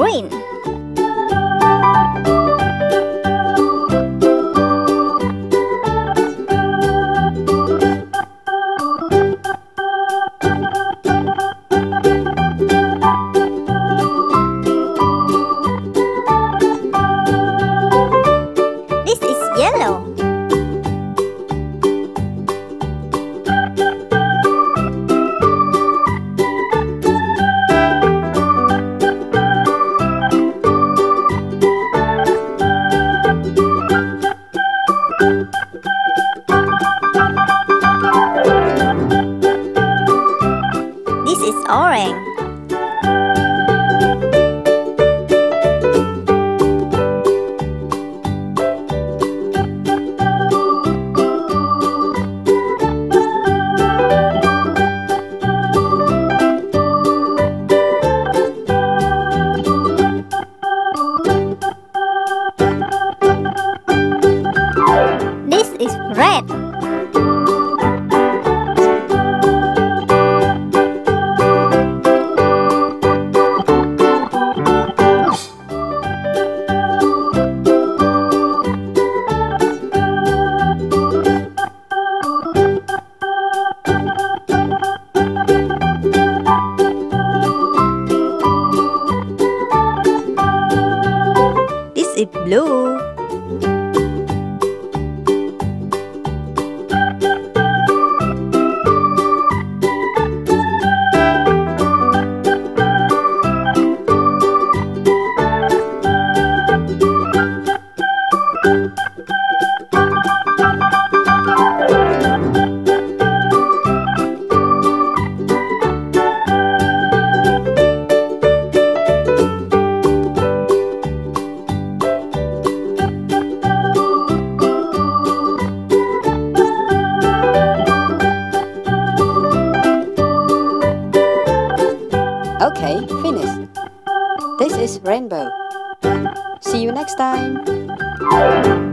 green. This is yellow. Orange. This is red. It's blue. Okay, finished. This is rainbow. See you next time.